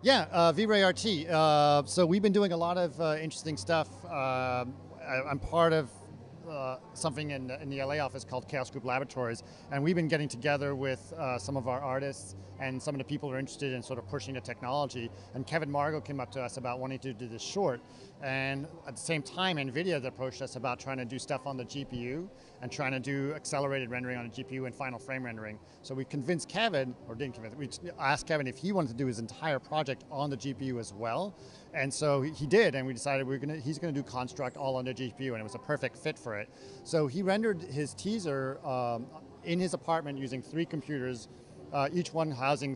Yeah, V-Ray RT. So we've been doing a lot of interesting stuff. I'm part of something in the LA office called Chaos Group Laboratories, and we've been getting together with some of our artists and some of the people who are interested in sort of pushing the technology. And Kevin Margo came up to us about wanting to do this short, and at the same time NVIDIA approached us about trying to do stuff on the GPU and trying to do accelerated rendering on the GPU and final frame rendering. So we convinced Kevin, or didn't convince, we asked Kevin if he wanted to do his entire project on the GPU as well, and so he did, and we decided he's going to do Construct all on the GPU, and it was a perfect fit for it. So he rendered his teaser in his apartment using 3 computers, each one housing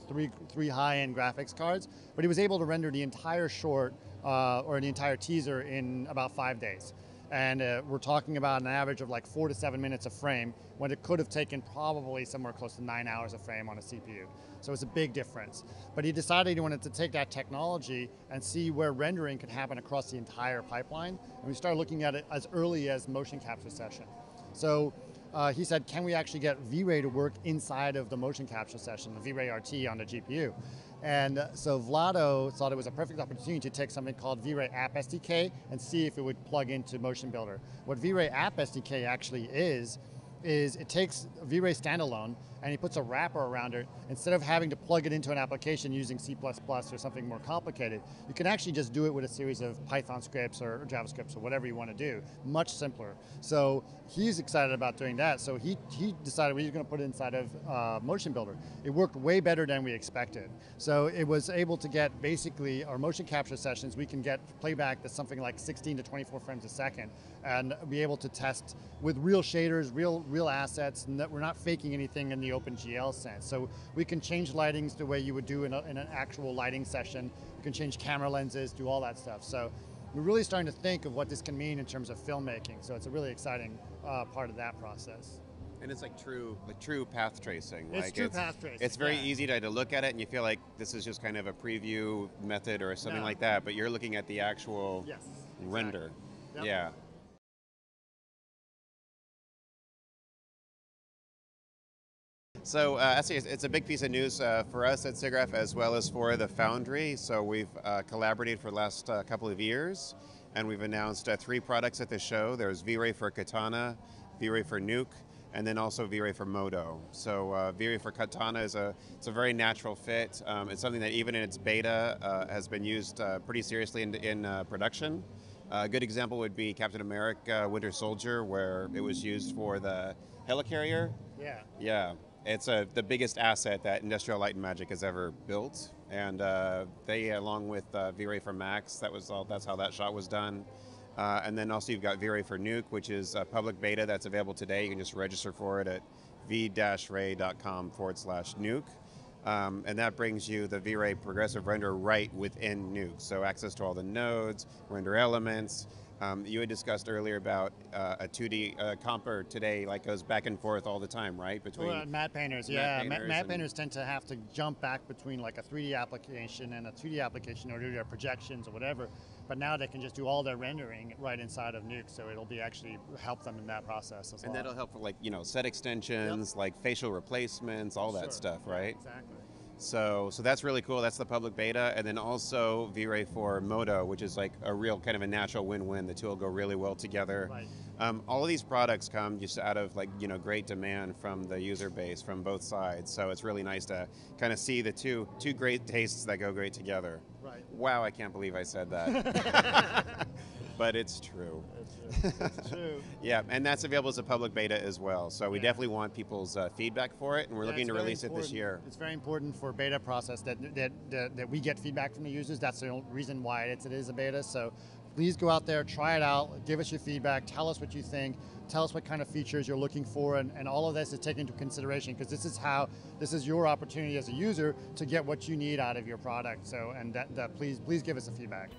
three high-end graphics cards, but he was able to render the entire short or the entire teaser in about 5 days. And we're talking about an average of like 4 to 7 minutes a frame, when it could have taken probably somewhere close to 9 hours a frame on a CPU. So it's a big difference. But he decided he wanted to take that technology and see where rendering could happen across the entire pipeline. And we started looking at it as early as motion capture session. So he said, can we actually get V-Ray to work inside of the motion capture session, the V-Ray RT on the GPU? And so Vlado thought it was a perfect opportunity to take something called V-Ray App SDK and see if it would plug into Motion Builder. What V-Ray App SDK actually is it takes V-Ray standalone and he puts a wrapper around it. Instead of having to plug it into an application using C++ or something more complicated, you can actually just do it with a series of Python scripts or JavaScripts or whatever you want to do, much simpler. So he's excited about doing that, so he decided he was going to put it inside of Motion Builder. It worked way better than we expected. So it was able to get basically our motion capture sessions, we can get playback that's something like 16 to 24 frames a second and be able to test with real shaders, real assets, and that we're not faking anything in the OpenGL sense. So we can change lightings the way you would do in an actual lighting session. You can change camera lenses, do all that stuff. So we're really starting to think of what this can mean in terms of filmmaking. So it's a really exciting part of that process. And it's like true path tracing. It's like true path tracing. It's very easy to look at it and you feel like this is just kind of a preview method or something like that, but you're looking at the actual render. Exactly. Yep. Yeah. So it's a big piece of news for us at SIGGRAPH as well as for The Foundry. So we've collaborated for the last couple of years, and we've announced 3 products at the show. There's V-Ray for Katana, V-Ray for Nuke, and then also V-Ray for Modo. So V-Ray for Katana is a very natural fit. It's something that even in its beta has been used pretty seriously in production. A good example would be Captain America Winter Soldier, where it was used for the helicarrier. Yeah. Yeah. It's the biggest asset that Industrial Light and Magic has ever built, and they, along with V-Ray for Max, that's how that shot was done. And then also you've got V-Ray for Nuke, which is a public beta that's available today. You can just register for it at v-ray.com/nuke, and that brings you the V-Ray progressive render right within Nuke, so access to all the nodes, render elements. You had discussed earlier about a 2D comper today, like goes back and forth all the time, right? Between matte painters, matte painters tend to have to jump back between like a 3D application and a 2D application, or do their projections or whatever. But now they can just do all their rendering right inside of Nuke, so it'll be actually help them in that process as well. And that'll help for like set extensions, like facial replacements, all that stuff, right? Yeah, exactly. So that's really cool. That's the public beta, and then also V-Ray for Modo, which is like a real kind of a natural win-win. The two will go really well together. Right. All of these products come just out of like great demand from the user base from both sides. So it's really nice to kind of see the two great tastes that go great together. Right. Wow, I can't believe I said that. But it's true. It's true. Yeah, and that's available as a public beta as well. So we definitely want people's feedback for it, and we're looking to release it this year. It's very important for beta process that we get feedback from the users. That's the only reason why it is a beta. So please go out there, try it out, give us your feedback, tell us what you think, tell us what kind of features you're looking for, and all of this is taken into consideration, because this is your opportunity as a user to get what you need out of your product. So please give us the feedback.